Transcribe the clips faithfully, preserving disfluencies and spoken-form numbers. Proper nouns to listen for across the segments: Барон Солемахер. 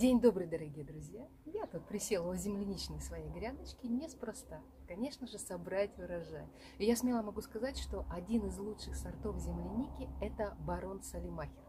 День добрый, дорогие друзья! Я тут присела у земляничной своей грядочки неспроста. Конечно же, собрать урожай. И я смело могу сказать, что один из лучших сортов земляники – это Барон Солемахер.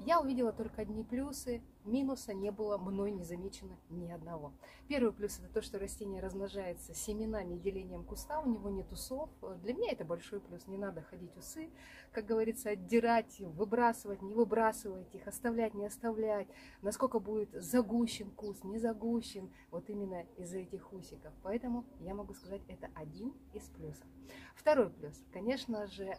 Я увидела только одни плюсы, минуса не было мной не замечено ни одного. Первый плюс – это то, что растение размножается семенами и делением куста, у него нет усов. Для меня это большой плюс, не надо ходить усы, как говорится, отдирать, выбрасывать, не выбрасывать их, оставлять, не оставлять, насколько будет загущен куст, не загущен, вот именно из-за этих усиков. Поэтому я могу сказать, это один из плюсов. Второй плюс, конечно же,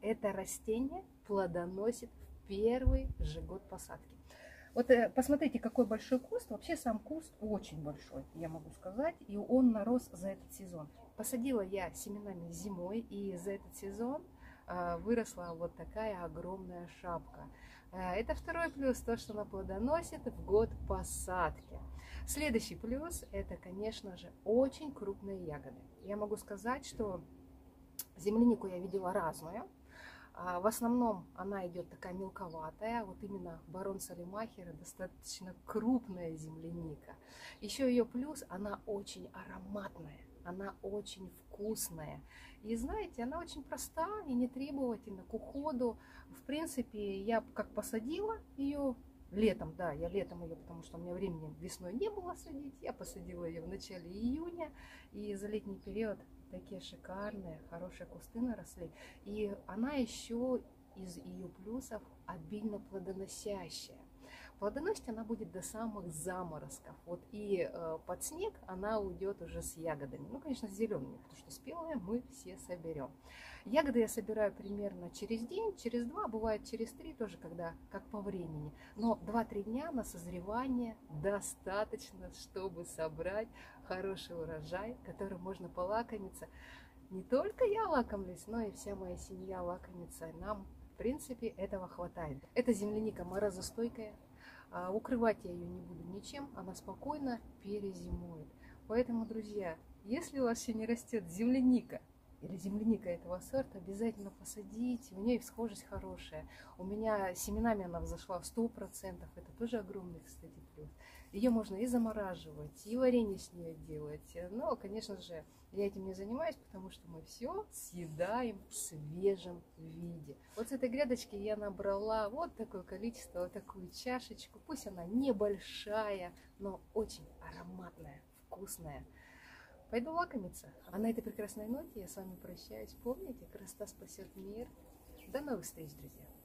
это растение плодоносит первый же год посадки. Вот посмотрите, какой большой куст. Вообще сам куст очень большой, я могу сказать. И он нарос за этот сезон. Посадила я семенами зимой, и за этот сезон выросла вот такая огромная шапка. Это второй плюс, то, что она плодоносит в год посадки. Следующий плюс, это, конечно же, очень крупные ягоды. Я могу сказать, что землянику я видела разную. В основном она идет такая мелковатая, вот именно Барон Солемахера, достаточно крупная земляника. Еще ее плюс, она очень ароматная, она очень вкусная. И знаете, она очень проста и не требовательна к уходу. В принципе, я как посадила ее летом, да, я летом ее, потому что у меня времени весной не было садить, я посадила ее в начале июня, и за летний период такие шикарные, хорошие кусты наросли. И она еще из ее плюсов обильно плодоносящая. Плодоносить она будет до самых заморозков. Вот и э, под снег она уйдет уже с ягодами. Ну, конечно, с зелеными, потому что спелые мы все соберем. Ягоды я собираю примерно через день, через два, бывает через три, тоже когда, как по времени. Но два-три дня на созревание достаточно, чтобы собрать хороший урожай, которым можно полакомиться. Не только я лакомлюсь, но и вся моя семья лакомится. Нам, в принципе, этого хватает. Эта земляника морозостойкая. Укрывать я ее не буду ничем, она спокойно перезимует. Поэтому, друзья, если у вас еще не растет земляника или земляника этого сорта, обязательно посадите. У нее и схожесть хорошая. У меня семенами она взошла в сто процентов. Это тоже огромный, кстати, плюс. Ее можно и замораживать, и варенье с нее делать. Но, конечно же, я этим не занимаюсь, потому что мы все съедаем в свежем виде. Вот с этой грядочки я набрала вот такое количество, вот такую чашечку. Пусть она небольшая, но очень ароматная, вкусная. Пойду лакомиться. А на этой прекрасной ноте я с вами прощаюсь. Помните, красота спасет мир. До новых встреч, друзья!